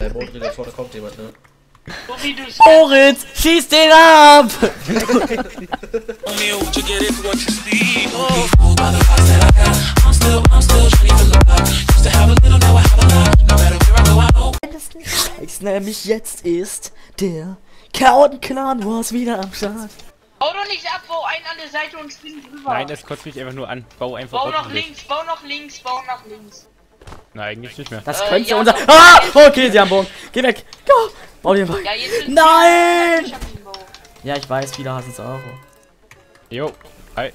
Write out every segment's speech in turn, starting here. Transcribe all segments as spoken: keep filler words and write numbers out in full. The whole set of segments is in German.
Der Moritz, da vorne kommt jemand, ne? Moritz, schieß den ab! Scheiß, nämlich jetzt ist der Chaoten-Clan Wars wieder am Start. Bau doch nicht ab, bau einen an der Seite und spring drüber. Nein, das kotzt mich einfach nur an. Bau einfach Bau nach links, bau nach links, bau nach links. Nein, eigentlich nicht mehr. Das äh, könnte ja unser. Ah! Okay, sie haben Bogen. Geh weg! Go! Bau den Bogen. Ja, nein! Ich ja, ich weiß, viele hassen es auch. Jo. Hi.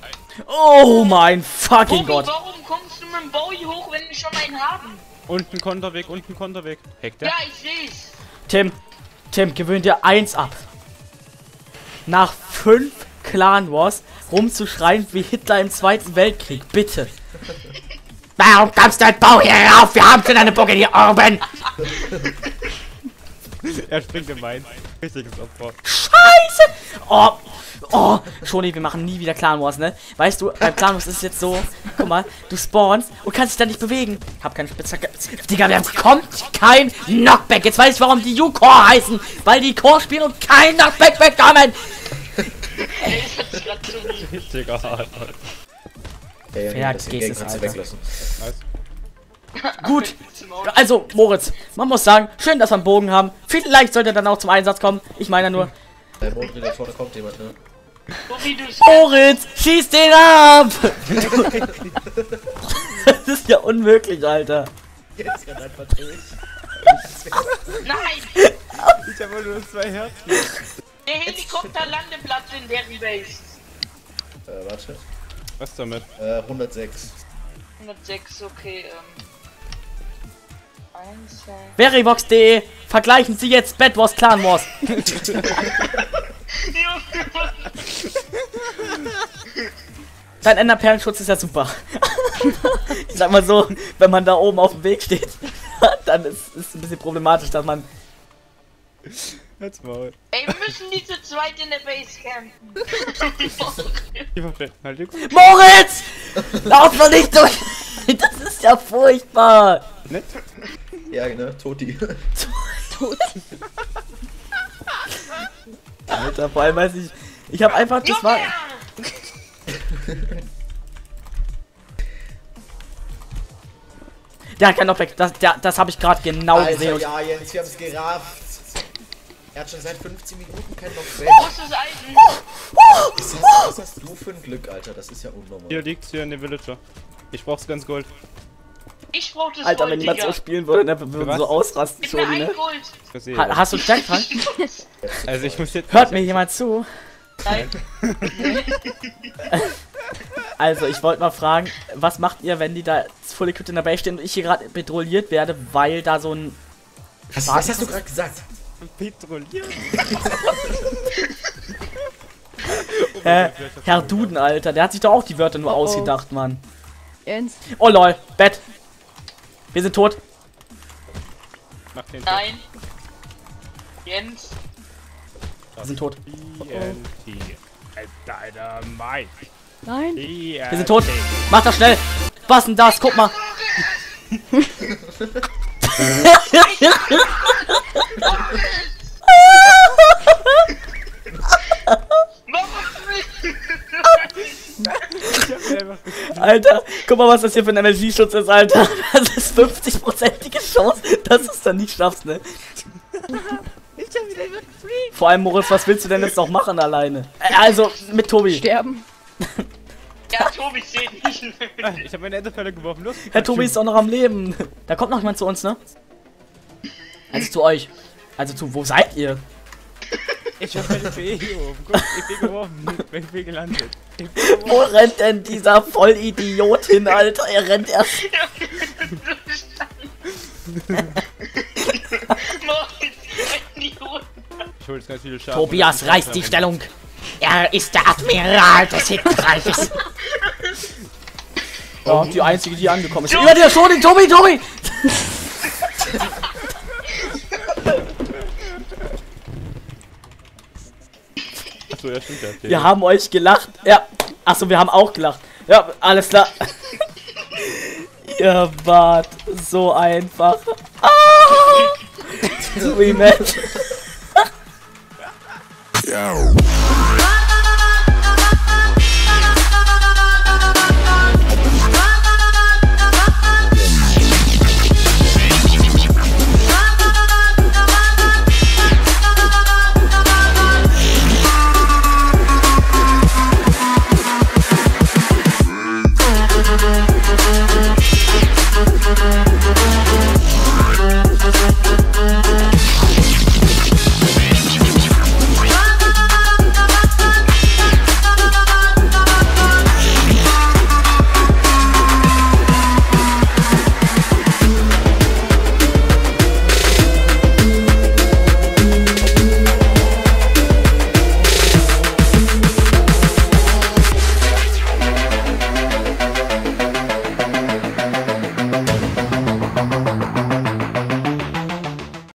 Oh mein fucking Bowie, Gott! Warum kommst du mit dem Bowie hoch, wenn wir schon einen haben? Unten Konterweg, unten Konterweg. Hektar. Ja, ich seh's. Tim, Tim, gewöhn dir eins ab. Nach fünf Clan Wars rumzuschreien wie Hitler im Zweiten Weltkrieg, bitte. Warum kommst du mit Bau hier rauf? Wir haben schon eine Burg in die Ohren. Er springt gemein. Richtiges Opfer. Scheiße! Oh, oh, Schoni, wir machen nie wieder Clan Wars, ne? Weißt du, beim Clan Wars ist es jetzt so, guck mal, du spawnst und kannst dich dann nicht bewegen. Ich hab keine Spitzhacke. Digga, wir haben kommt kein Knockback. Jetzt weiß ich, warum die U-Core heißen. Weil die Core spielen und kein Knockback bekommen. Digga, Alter. Ja, das geht es, Alter. Gut, also Moritz, man muss sagen, schön, dass wir einen Bogen haben. Vielleicht sollte er dann auch zum Einsatz kommen. Ich meine nur. Der Bogen, der vorne kommt jemand, ne? Moritz, schieß den ab! Das ist ja unmöglich, Alter. Jetzt rennt einfach durch. Nein! Ich habe nur zwei Herzen. Der Helikopterlandeplatz in der Rebase. Äh, warte. Was damit? Äh, hundertsechs. hundertsechs, okay, ähm. Veribox punkt de vergleichen Sie jetzt Bad Wars Clan Wars. Dein Enderperlenschutz ist ja super. Ich sag mal so, wenn man da oben auf dem Weg steht, dann ist es ein bisschen problematisch, dass man. Jetzt mal. Ey, wir müssen nicht zu zweit in der Base campen. Moritz! Lauf doch nicht durch! Das ist ja furchtbar! Nett? Ja, genau, Toti. Toti. Alter, vor allem weiß ich. Ich hab einfach das war. Der hat keinen Knockback, das, der, das hab ich gerade genau Alter, gesehen. Ja, Jens, wir haben's gerafft. Er hat schon seit fünfzehn Minuten keinen Knockback. Was hast, was hast du für ein Glück, Alter? Das ist ja unnormal. Hier liegt's, hier in den Villager. Ich brauch's ganz Gold. Ich brauch das Alter, Gold, wenn jemand so spielen würde, dann würde man so ausrasten. Ich schon, ne? ha hast du einen Stärkfang? Also ich muss jetzt... Hört mir jemand zu? Nein. Also, ich wollte mal fragen, was macht ihr, wenn die da voll equipped in der Base stehen und ich hier gerade bedrohliert werde, weil da so ein... Was, was hast du gerade gesagt? Petroliert? äh, Herr Duden, Alter, der hat sich doch auch die Wörter nur oh oh. ausgedacht, Mann. Jens. Oh lol, Bett. Wir sind tot. Mach den Nein. Tot. Jens. Wir sind tot. Alter, Alter, Mike. Nein. Wir sind tot. Mach das schnell. Was denn das? Guck mal. Alter, guck mal, was das hier für ein M L G-Schutz ist, Alter. Das ist fünfzig prozentige Chance, dass du es dann nicht schaffst, ne? Ich hab wieder überfliegt. Vor allem, Moritz, was willst du denn jetzt noch machen alleine? Also, mit Tobi. Sterben. Ja, Tobi steht nicht mehr. Ich hab meine Enderperle geworfen, los. Herr Tobi ist auch noch am Leben. Da kommt noch jemand zu uns, ne? Also zu euch. Also zu, wo seid ihr? Ich hab meine P E hier oben. Guck, ich bin geworfen. Ich bin gelandet. Ich bin geworfen. Wo rennt denn dieser Vollidiot hin, Alter? Er rennt erst. Ich hol jetzt ganz viele Schaden. Tobias reißt die Stellung. Er ist der Admiral des Hittenreiches. Ja, die einzige, die angekommen ist. Über dir schon den Tobi, Tobi! Achso, ja, stimmt, ja. Wir haben euch gelacht. Ja. Achso, wir haben auch gelacht. Ja, alles klar. Ihr wart so einfach. Ah! Remap.